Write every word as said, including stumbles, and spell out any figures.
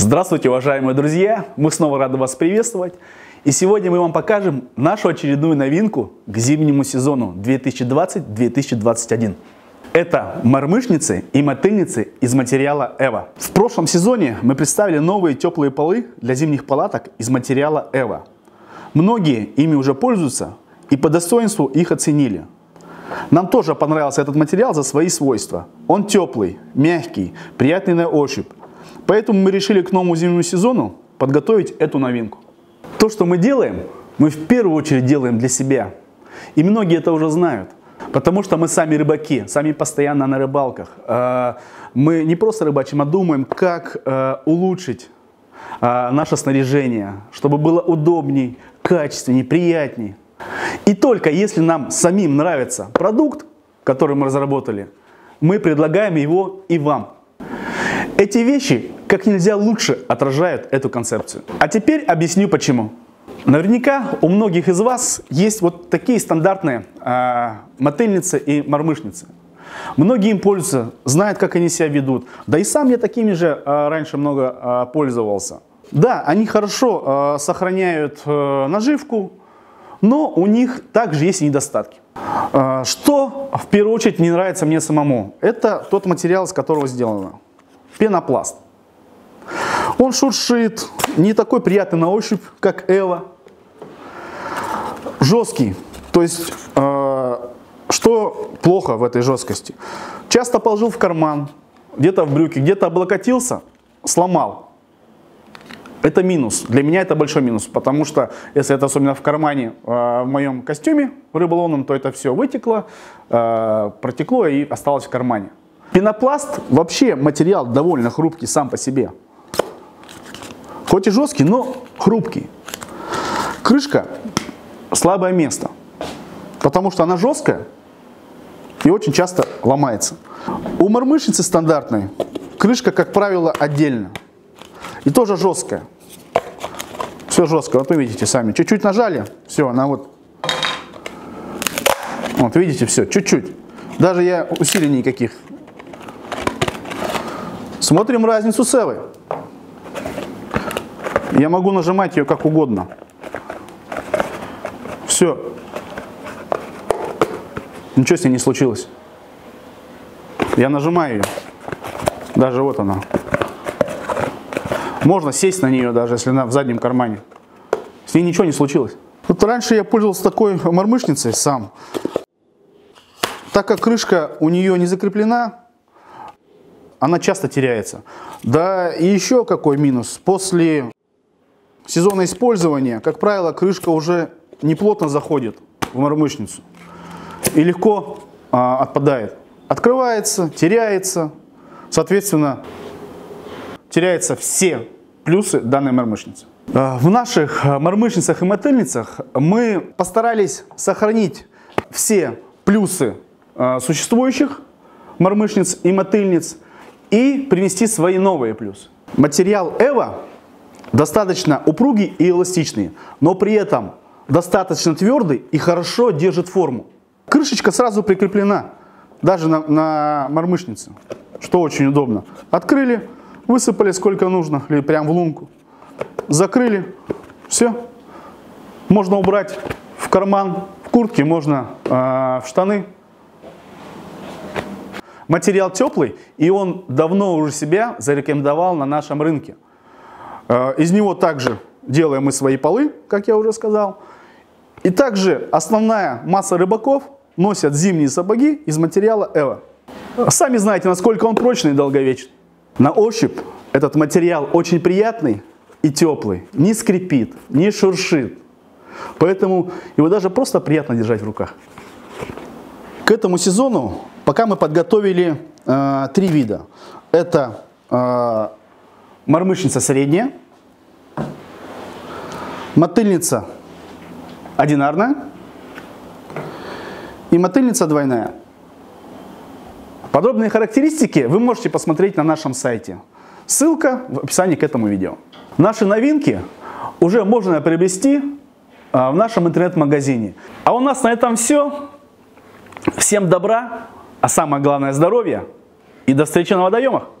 Здравствуйте, уважаемые друзья! Мы снова рады вас приветствовать. И сегодня мы вам покажем нашу очередную новинку к зимнему сезону две тысячи двадцатый — две тысячи двадцать первый. Это мормышницы и мотыльницы из материала ЭВА. В прошлом сезоне мы представили новые теплые полы для зимних палаток из материала ЭВА. Многие ими уже пользуются и по достоинству их оценили. Нам тоже понравился этот материал за свои свойства. Он теплый, мягкий, приятный на ощупь. Поэтому мы решили к новому зимнему сезону подготовить эту новинку. То, что мы делаем, мы в первую очередь делаем для себя. И многие это уже знают. Потому что мы сами рыбаки, сами постоянно на рыбалках. Мы не просто рыбачим, а думаем, как улучшить наше снаряжение, чтобы было удобней, качественней, приятней. И только если нам самим нравится продукт, который мы разработали, мы предлагаем его и вам. Эти вещи как нельзя лучше отражают эту концепцию. А теперь объясню почему. Наверняка у многих из вас есть вот такие стандартные э, мотыльницы и мормышницы. Многие им пользуются, знают, как они себя ведут. Да и сам я такими же э, раньше много э, пользовался. Да, они хорошо э, сохраняют э, наживку, но у них также есть недостатки. Э, что в первую очередь не нравится мне самому? Это тот материал, из которого сделано. Пенопласт. Он шуршит, не такой приятный на ощупь, как Эва. Жесткий, то есть, э, что плохо в этой жесткости? Часто положил в карман, где-то в брюки, где-то облокотился, сломал. Это минус, для меня это большой минус, потому что, если это особенно в кармане, э, в моем костюме рыболовном, то это все вытекло, э, протекло и осталось в кармане. Пенопласт вообще материал довольно хрупкий сам по себе. Хоть и жесткий, но хрупкий. Крышка слабое место, потому что она жесткая и очень часто ломается. У мормышницы стандартной крышка, как правило, отдельно. И тоже жесткая. Все жестко, вот вы видите сами. Чуть-чуть нажали, все, она вот... Вот видите, все, чуть-чуть. Даже я усилений никаких. Смотрим разницу с Эвой. Я могу нажимать ее как угодно. Все. Ничего с ней не случилось. Я нажимаю ее. Даже вот она. Можно сесть на нее, даже если она в заднем кармане. С ней ничего не случилось. Вот раньше я пользовался такой мормышницей сам. Так как крышка у нее не закреплена, она часто теряется. Да и еще какой минус. После... сезонное использование, как правило, крышка уже неплотно заходит в мормышницу и легко а, отпадает. Открывается, теряется, соответственно, теряются все плюсы данной мормышницы. В наших мормышницах и мотыльницах мы постарались сохранить все плюсы а, существующих мормышниц и мотыльниц и принести свои новые плюсы. Материал Эва достаточно упругий и эластичный, но при этом достаточно твердый и хорошо держит форму. Крышечка сразу прикреплена, даже на, на мормышнице, что очень удобно. Открыли, высыпали сколько нужно, или прям в лунку. Закрыли, все. Можно убрать в карман, в куртке, можно э, в штаны. Материал теплый, и он давно уже себя зарекомендовал на нашем рынке. Из него также делаем мы свои полы, как я уже сказал. И также основная масса рыбаков носят зимние сапоги из материала Эва. Сами знаете, насколько он прочный и долговечный. На ощупь этот материал очень приятный и теплый. Не скрипит, не шуршит. Поэтому его даже просто приятно держать в руках. К этому сезону пока мы подготовили э, три вида. Это... Э, мормышница средняя, мотыльница одинарная и мотыльница двойная. Подробные характеристики вы можете посмотреть на нашем сайте. Ссылка в описании к этому видео. Наши новинки уже можно приобрести в нашем интернет-магазине. А у нас на этом все. Всем добра, а самое главное здоровья и до встречи на водоемах.